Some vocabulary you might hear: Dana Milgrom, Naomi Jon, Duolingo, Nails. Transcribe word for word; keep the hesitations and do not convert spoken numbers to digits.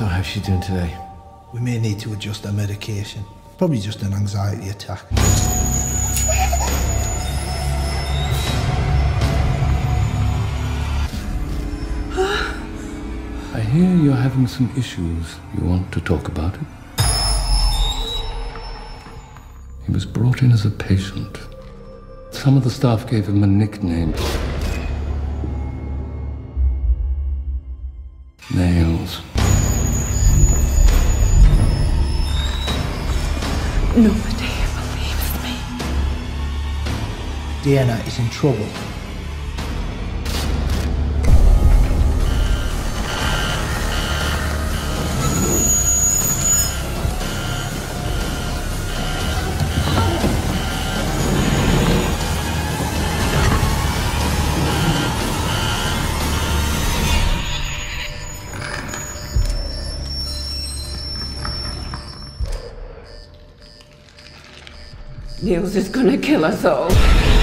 So how's she doing today? We may need to adjust her medication. Probably just an anxiety attack. I hear you're having some issues. You want to talk about it? He was brought in as a patient. Some of the staff gave him a nickname. Nails. Nobody believes me. Dana is in trouble. Nails is gonna kill us all.